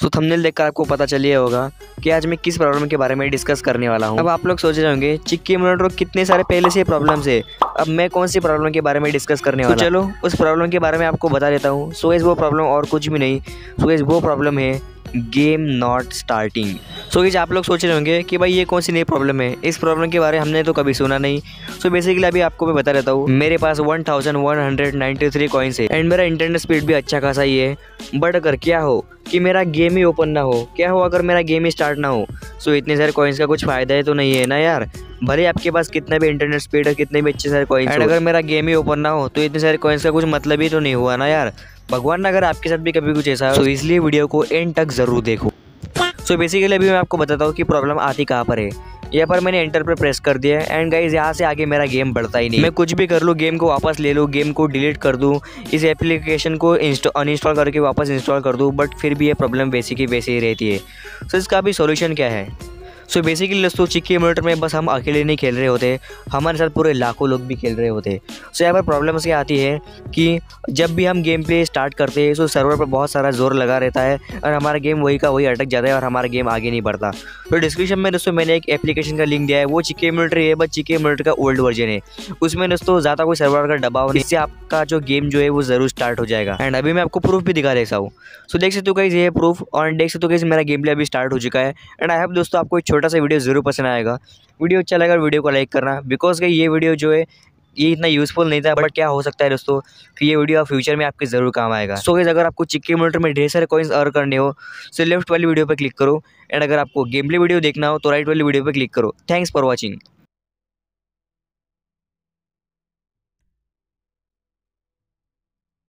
सो thumbnail देखकर आपको पता चलिए होगा कि आज मैं किस प्रॉब्लम के बारे में डिस्कस करने वाला हूँ। अब आप लोग सोच रहे होंगे चिक्की इम्यूनोट्रो कितने सारे पहले से प्रॉब्लम्स है, अब मैं कौन सी प्रॉब्लम के बारे में डिस्कस करने वाला हूँ। चलो उस प्रॉब्लम के बारे में आपको बता देता हूँ। सो इस वो प्रॉब्लम और कुछ भी नहीं, सो इस वो प्रॉब्लम है गेम नॉट स्टार्टिंग। सो ये आप लोग सोच रहे होंगे कि भाई ये कौन सी नई प्रॉब्लम है, इस प्रॉब्लम के बारे में हमने तो कभी सुना नहीं। सो बेसिकली अभी आपको मैं बता देता हूँ, मेरे पास 1193 कॉइन्स है एंड मेरा इंटरनेट स्पीड भी अच्छा खासा ही है, बट अगर क्या हो कि मेरा गेम ही ओपन ना हो, क्या हो अगर मेरा गेम ही स्टार्ट ना हो। सो इतने सारे कॉइन्स का कुछ फ़ायदा है तो नहीं है ना यार, भले आपके पास कितना भी इंटरनेट स्पीड है, कितने भी अच्छे सारे कॉइन्स, एंड अगर मेरा गेम ही ओपन ना हो तो इतने सारे कॉइन्स का कुछ मतलब ही तो नहीं हुआ ना यार। भगवान अगर आपके साथ भी कभी कुछ ऐसा हो, तो इसलिए वीडियो को एंड तक ज़रूर देखो। सो बेसिकली अभी मैं आपको बताता हूँ कि प्रॉब्लम आती कहाँ पर है। यहाँ पर मैंने एंटर पर प्रेस कर दिया है एंड गाइज यहाँ से आगे मेरा गेम बढ़ता ही नहीं। मैं कुछ भी कर लूँ, गेम को वापस ले लूँ, गेम को डिलीट कर दूँ, इस एप्लीकेशन को अनइंस्टॉल करके वापस इंस्टॉल कर दूँ, बट फिर भी ये प्रॉब्लम वैसी की वैसी ही रहती है। सो इसका भी सोल्यूशन क्या है। सो बेसिकली दोस्तों चिक्की इम्यूनोट्रो में बस हम अकेले नहीं खेल रहे होते, हमारे साथ पूरे लाखों लोग भी खेल रहे होते। सो यहाँ पर प्रॉब्लम्स क्या आती है कि जब भी हम गेम प्ले स्टार्ट करते हैं, सो सर्वर पर बहुत सारा जोर लगा रहता है और हमारा गेम वही का वही अटक जाता है और हमारा गेम आगे नहीं बढ़ता। तो डिस्क्रिप्शन में दोस्तों मैंने एक एप्लीकेशन का लिंक दिया है, वो चिक्की इम्यूनोट्रो है, बट चिक्की इम्यूनोट्रो का ओल्ड वर्जन है। उसमें दोस्तों ज़्यादा कोई सर्वर का दबाव नहीं, इससे आपका जो गेम जो है वो ज़रूर स्टार्ट हो जाएगा। एंड अभी मैं आपको प्रूफ भी दिखा देता हूँ। सो देख सकते हो गाइस ये प्रूफ, और देख सकते हो गाइस मेरा गेम प्ले अभी स्टार्ट हो चुका है। एंड आई होप दोस्तों आपको छोटा सा वीडियो जरूर पसंद आएगा। वीडियो अच्छा लगा वीडियो को लाइक करना, बिकॉज ये वीडियो जो है ये इतना यूज़फुल नहीं था, बट क्या हो सकता है दोस्तों कि ये वीडियो फ्यूचर में आपके ज़रूर काम आएगा। सो गाइस अगर आपको चिक्की इम्यूनोट्रो में ढेर सारे कॉइन्स अर्न करने हो, सो लेफ्ट वाली वीडियो पर क्लिक करो, एंड अगर आपको गेम प्ले वीडियो देखना हो तो राइट वाली वीडियो पर क्लिक करो। Thanks for watching.